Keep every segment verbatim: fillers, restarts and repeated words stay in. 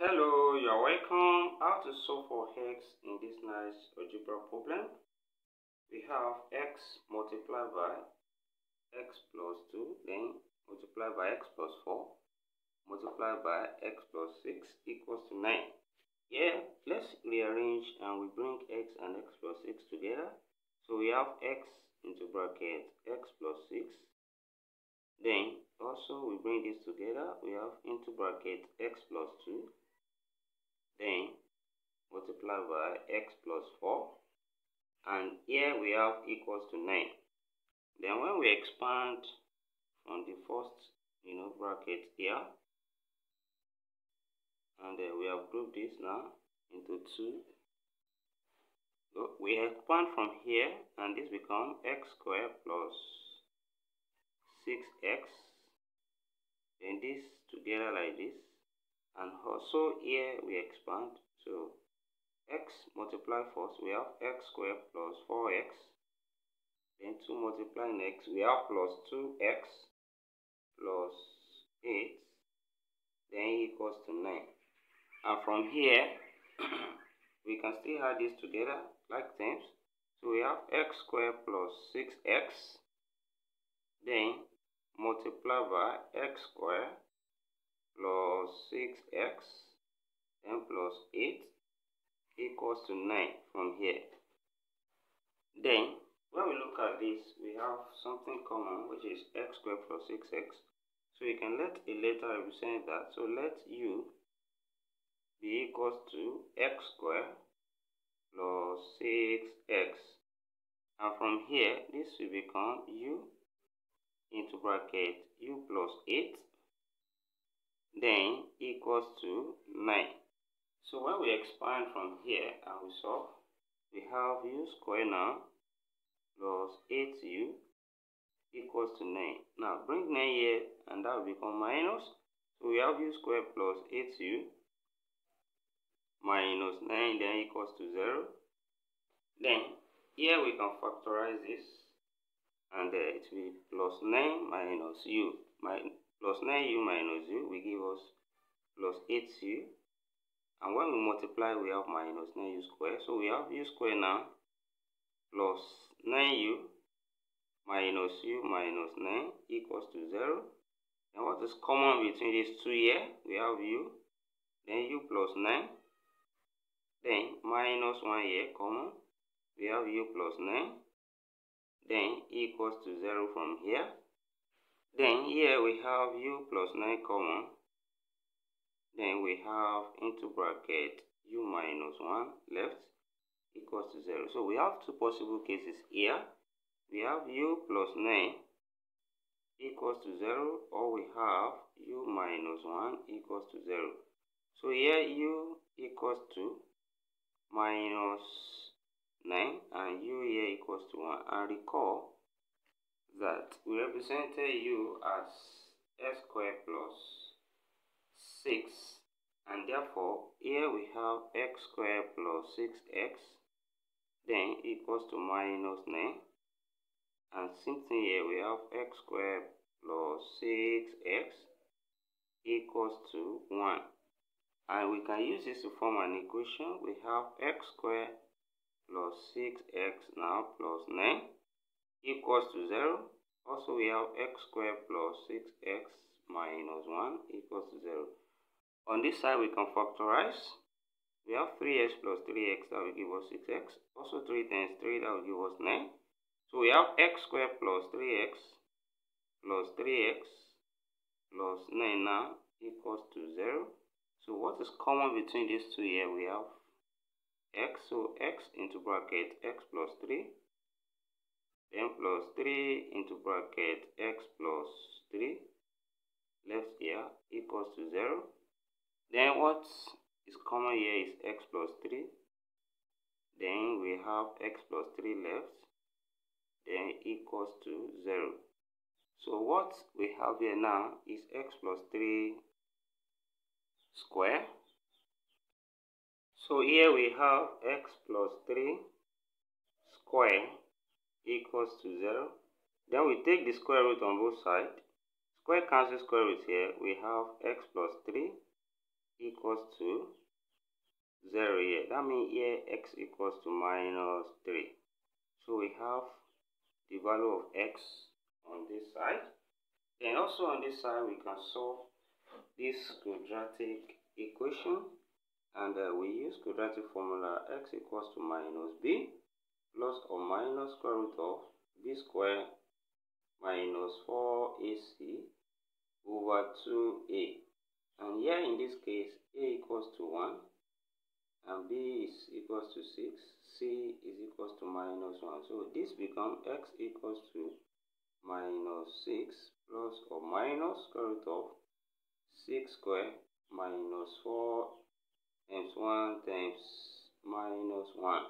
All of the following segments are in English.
Hello, you are welcome. How to solve for x in this nice algebra problem. We have x multiplied by x plus two, then multiplied by x plus four, multiplied by x plus six equals to nine. Yeah, let's rearrange and we bring x and x plus six together. So we have x into bracket x plus six. Then also we bring this together, we have into bracket x plus two, then multiply by x plus four, and here we have equals to nine. Then when we expand from the first you know bracket here, and uh, we have grouped this now into two. So we expand from here and this becomes x squared plus six x, and this together like this, and also here we expand. So x multiply first, we have x squared plus four x, then two multiplying x, we have plus two x plus eight, then equals to nine. And from here we can still add this together like terms. So we have x squared plus six x, then multiply by x squared plus six x, then plus eight equals to nine from here. Then when we look at this, we have something common, which is x squared plus six x. So you can let a letter represent that. So let u be equals to x squared plus six x, and from here this will become u into bracket u plus eight, then equals to nine. So when we expand from here and we solve, we have u squared now plus eight u equals to nine. Now bring nine here and that will become minus. So we have u squared plus eight u minus nine, then equals to zero. Then here we can factorize this, and uh, it will be plus nine minus u, min plus nine u minus u will give us plus eight u, and when we multiply we have minus nine u squared. So we have u squared now plus nine u minus u minus nine equals to zero. And what is common between these two here, we have u, then u plus nine, then minus one here common, we have u plus nine, then equals to zero from here. Then here we have u plus nine common, then we have into bracket u minus one left equals to zero. So we have two possible cases here. We have u plus nine equals to zero, or we have u minus one equals to zero. So here u equals to minus nine and u here equals to one, and recall that we represented u as x squared plus six, and therefore here we have x squared plus six x, then equals to minus nine, and same thing here, we have x squared plus six x equals to one, and we can use this to form an equation. We have x squared plus six x now plus nine equals to zero. Also we have x squared plus six x minus one equals to zero. On this side we can factorize. We have three x plus three x, that will give us six x. Also three times three, that will give us nine. So we have x squared plus three x plus three x plus nine now equals to zero. So what is common between these two here, we have x, so x into bracket x plus three, then plus three into bracket x plus three left here equals to zero. Then what is common here is x plus three, then we have x plus three left, then equals to zero. So what we have here now is x plus three square. So here we have x plus three square equals to zero. Then we take the square root on both sides. Square cancels square root here. We have x plus three equals to zero here. That means here x equals to minus three. So we have the value of x on this side, and also on this side we can solve this quadratic equation, and uh, we use quadratic formula x equals to minus b plus or minus square root of b square minus four a c over two a, and here in this case a equals to one and b is equals to six, c is equals to minus one. So this becomes x equals to minus six plus or minus square root of six square minus four times one times minus one,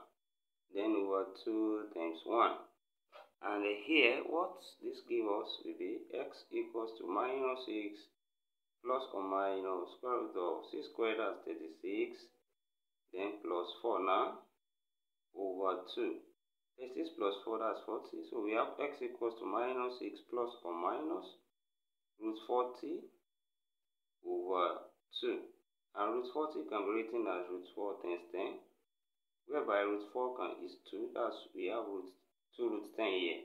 then over two times one. And here what this gives us will be x equals to minus six plus or minus square root of six squared, that's thirty-six, then plus four now over two. thirty-six plus four, that's forty. So we have x equals to minus six plus or minus root forty over two, and root forty can be written as root four times ten, whereby root four can is two. That's we have root two root ten here.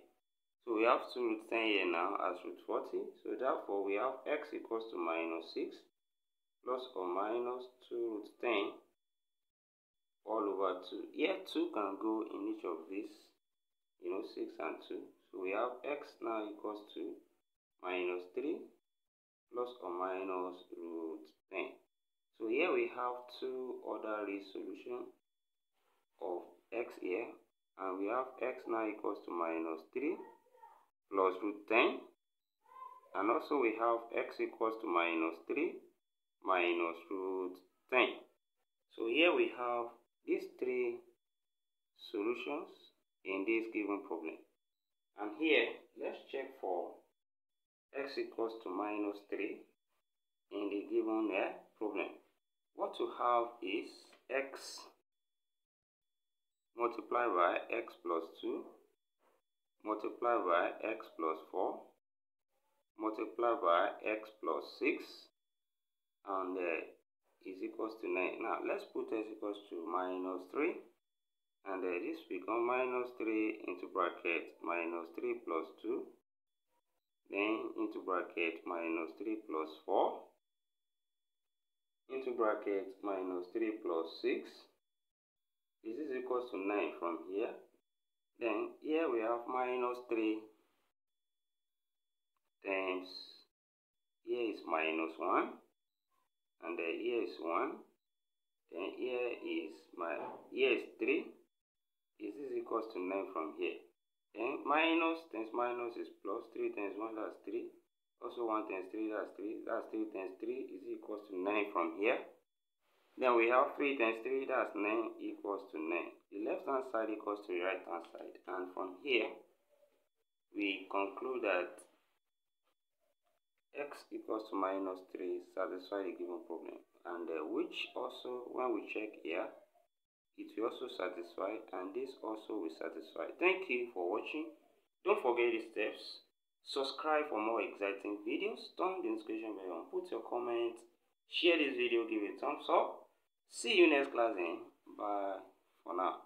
So we have two root ten here now as root forty. So therefore we have x equals to minus six plus or minus two root ten all over two. Here two can go in each of these, you know, six and two. So we have x now equals to minus three plus or minus root ten. So here we have two orderly solution of x here, and we have x now equals to minus three plus root ten, and also we have x equals to minus three minus root ten. So here we have these three solutions in this given problem, and here let's check for x equals to minus three in the given uh, problem. What you have is x multiplied by x plus two multiplied by x plus four multiplied by x plus six, and uh, is equals to nine. Now let's put x equals to minus three, and uh, this becomes minus three into bracket minus three plus two, then into bracket minus three plus four into bracket minus three plus six. This is equals to nine from here. Then here we have minus three times here is minus one, and then here is one, then here is my here is three. This is equals to nine from here. Then minus times minus is plus, three times one, that's three, also one times three, that's three, that's three times three is equals to nine from here. Then we have three times three, that's nine, equals to nine. The left hand side equals to the right hand side, and from here we conclude that x equals to minus three satisfies the given problem, and uh, which also when we check here it will also satisfy, and this also will satisfy. Thank you for watching. Don't forget the steps. Subscribe for more exciting videos. Turn the notification bell on. Put your comments. Share this video. Give it a thumbs up. See you next class. Then. Bye for now.